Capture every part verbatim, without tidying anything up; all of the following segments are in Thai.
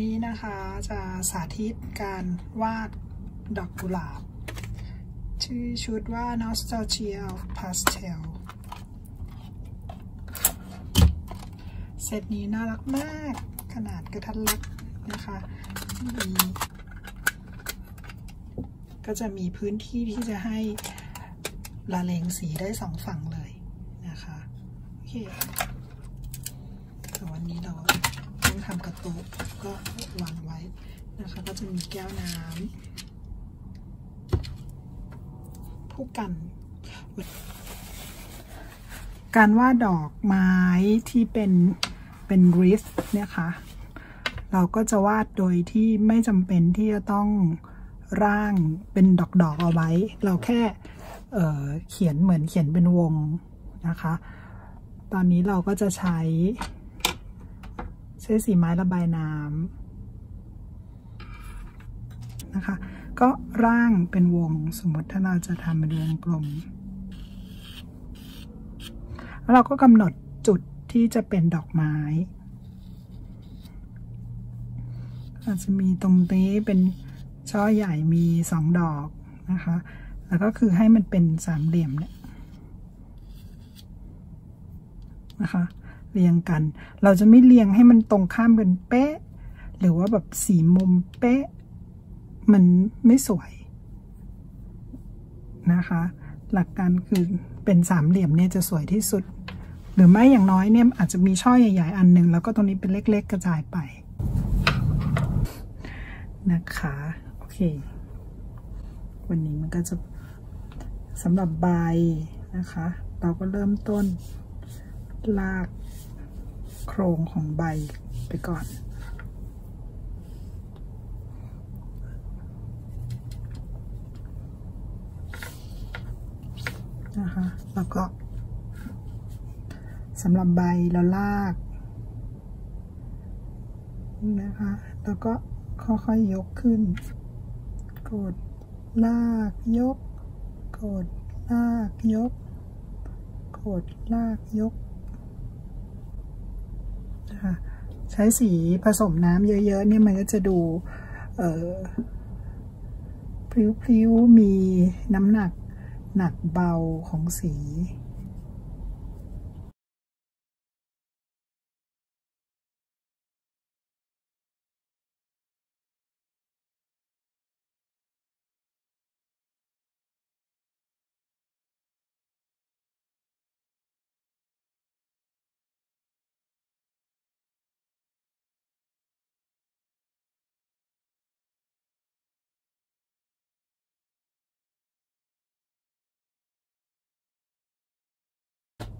นี้นะคะจะสาธิตการวาดดอกกุหลาบชื่อชุดว่า Nostalgia of Pastel เซตนี้น่ารักมากขนาดกระทัดรัดนะคะก็จะมีพื้นที่ที่จะให้ละเลงสีได้สองฝั่งเลยนะคะโอเคแต่วันนี้เราต้องทำกระตุกก็วางไว้นะคะก็จะมีแก้วน้ำผู้กันการวาดดอกไม้ที่เป็นเป็นริฟนะคะเราก็จะวาดโดยที่ไม่จำเป็นที่จะต้องร่างเป็นดอกๆเอาไว้เราแค่เอ่อเขียนเหมือนเขียนเป็นวงนะคะตอนนี้เราก็จะใช้ใช้สีไม้ระบายน้ำนะคะก็ร่างเป็นวงสมมติถ้าเราจะทำเป็นวงกลมแล้วเราก็กำหนดจุดที่จะเป็นดอกไม้อาจจะมีตรงนี้เป็นช่อใหญ่มีสองดอกนะคะแล้วก็คือให้มันเป็นสามเหลี่ยมเนี่ยนะคะเรียงกันเราจะไม่เรียงให้มันตรงข้ามเป็นเป๊ะหรือว่าแบบสีมุมเป๊ะมันไม่สวยนะคะหลักการคือเป็นสามเหลี่ยมเนี่ยจะสวยที่สุดหรือไม่อย่างน้อยเนี่ยอาจจะมีช่อใหญ่ๆอันหนึ่งแล้วก็ตรงนี้เป็นเล็กๆกระจายไปนะคะโอเควันนี้มันก็จะสำหรับใบนะคะเราก็เริ่มต้นลากโครงของใบไปก่อนนะคะแล้วก็สำหรับใบเราลากนะคะแล้วก็ค่อยๆยกขึ้นกดลากยกกดลากยกกดลากยกนะคะใช้สีผสมน้ำเยอะๆเนี่ยมันก็จะดูเอ่อพลิ้วๆมีน้ำหนักหนักเบาของสี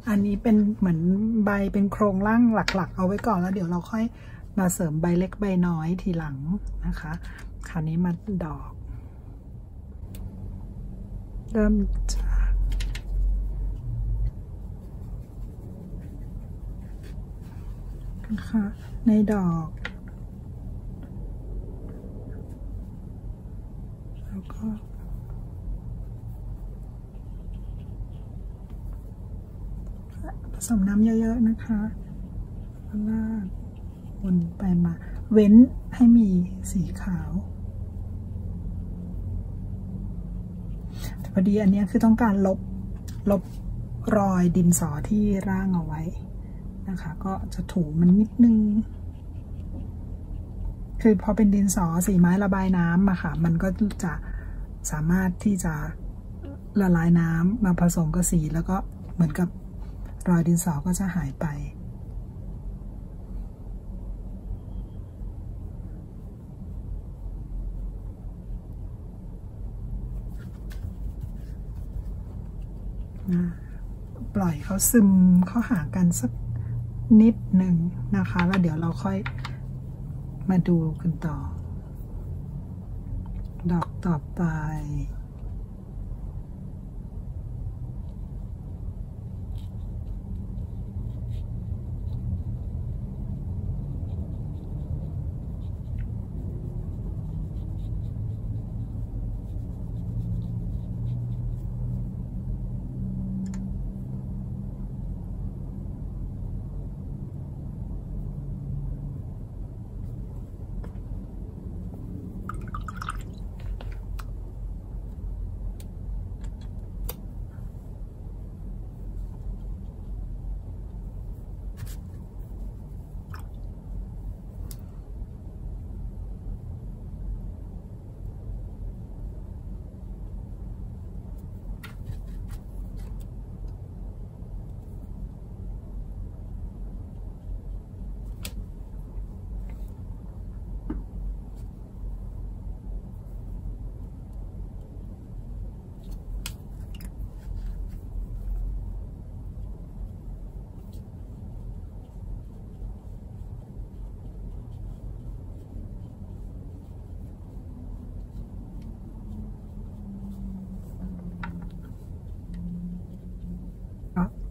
อันนี้เป็นเหมือนใบเป็นโครงร่างหลักๆเอาไว้ก่อนแล้วเดี๋ยวเราค่อยมาเสริมใบเล็กใบน้อยทีหลังนะคะคราวนี้มาดอกเริ่มจากนะคะในดอกแล้วก็ผสมน้ำเยอะๆนะคะลากวนไปมาเว้นให้มีสีขาวแต่พอดีอันนี้คือต้องการลบลบรอยดินสอที่ร่างเอาไว้นะคะก็จะถูมันนิดนึงคือพอเป็นดินสอสีไม้ระบายน้ำอะค่ะมันก็จะสามารถที่จะละลายน้ำมาผสมกับสีแล้วก็เหมือนกับรอยดินสอก็จะหายไปนะปล่อยเขาซึมเข้าหากันสักนิดหนึ่งนะคะแล้วเดี๋ยวเราค่อยมาดูกันต่อดอกต่อไป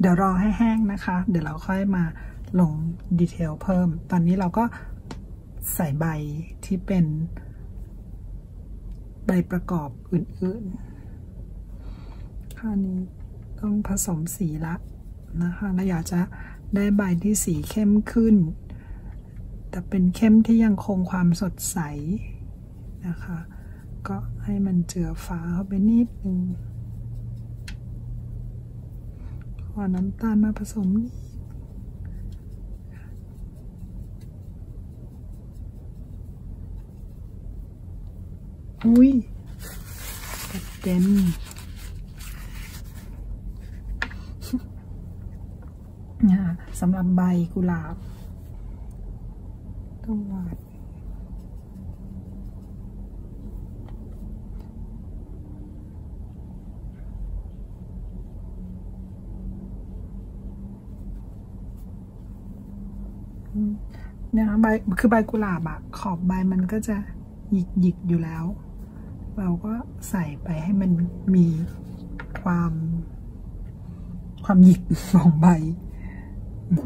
เดี๋ยวรอให้แห้งนะคะเดี๋ยวเราค่อยมาลงดีเทลเพิ่มตอนนี้เราก็ใส่ใบที่เป็นใบประกอบอื่นๆคราวนี้ต้องผสมสีละนะคะเราอยากจะได้ใบที่สีเข้มขึ้นแต่เป็นเข้มที่ยังคงความสดใสนะคะก็ให้มันเจือฟ้าเข้าไปนิดนึงขอน้ำตาลมาผสมนิดอุ้ยเต็มสำหรับใบกุหลาบต้องวาดนะคะใบคือใบกุหลาบอะขอบใบมันก็จะหยิกหยิกอยู่แล้วเราก็ใส่ไปให้มันมีความความหยิกของใบนะ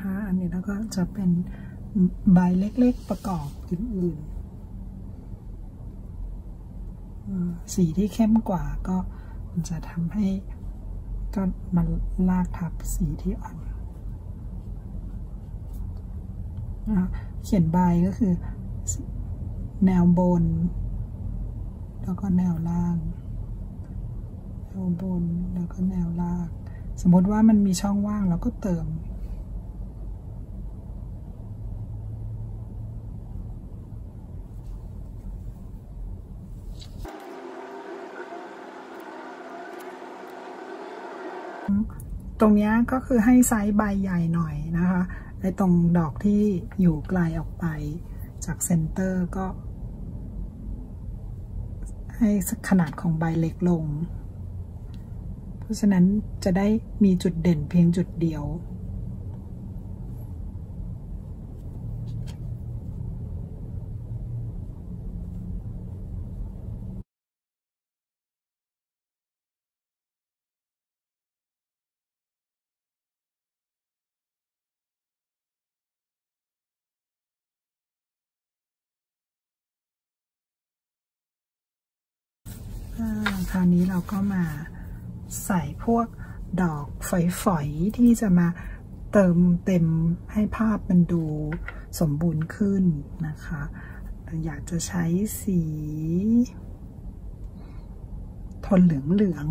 คะอันนี้แล้วก็จะเป็นใบเล็กๆประกอบอื่นๆสีที่เข้มกว่าก็มันจะทำให้ก็มันลากทับสีที่อ่อนเขียนใบก็คือแนวบนแล้วก็แนวล่างแนวบนแล้วก็แนวล่างสมมติว่ามันมีช่องว่างเราก็เติมตรงนี้ก็คือให้ไซส์ใบใหญ่หน่อยนะคะในตรงดอกที่อยู่ไกลออกไปจากเซนเตอร์ก็ให้ขนาดของใบเล็กลงเพราะฉะนั้นจะได้มีจุดเด่นเพียงจุดเดียวคราวนี้เราก็มาใส่พวกดอกฝอยๆที่จะมาเติมเต็มให้ภาพมันดูสมบูรณ์ขึ้นนะคะอยากจะใช้สีโทนเหลือง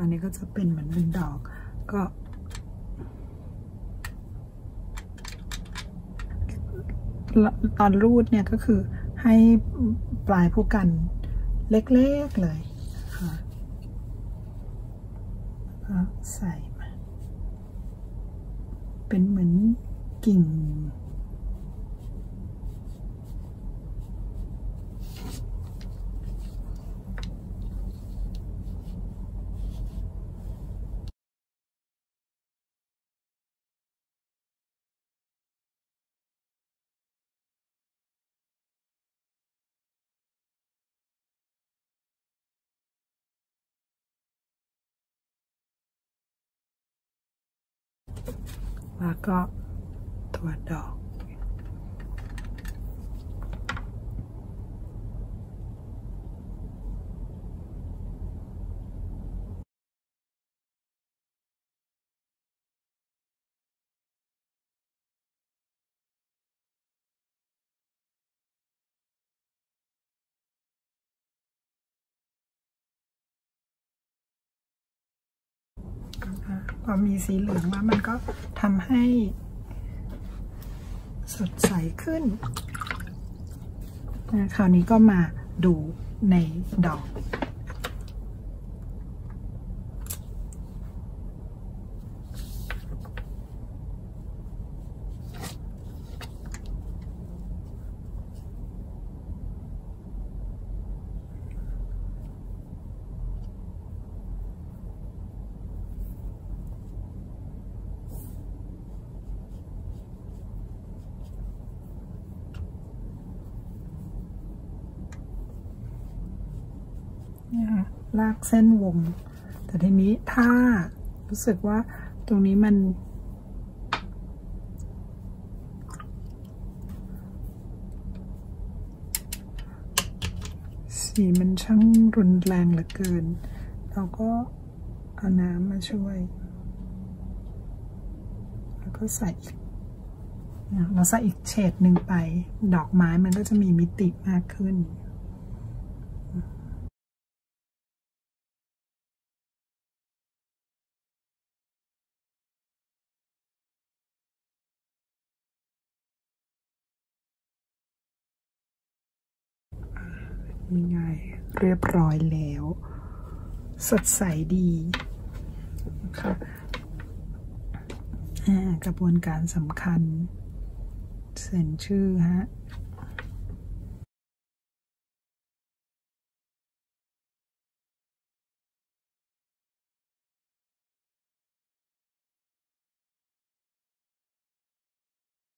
อันนี้ก็จะเป็นเหมือนเป็นดอกก็ตอนรูดเนี่ยก็คือให้ปลายผู้กันเล็กๆเลยค่ะใส่มาเป็นเหมือนกิ่งแล้วก็ตัวดอกพอมีสีเหลืองแล้วมันก็ทำให้ สดใสขึ้นนะคราวนี้ก็มาดูในดอกลากเส้นวงแต่ทีนี้ถ้ารู้สึกว่าตรงนี้มันสีมันช่างรุนแรงเหลือเกินเราก็เอาน้ำมาช่วยแล้วก็ใส่เราใส่อีกเฉดหนึ่งไปดอกไม้มันก็จะมีมิติมากขึ้นยังไงเรียบร้อยแล้วสดใสดีค่ะกระบวนการสำคัญเซ็นชื่อฮะ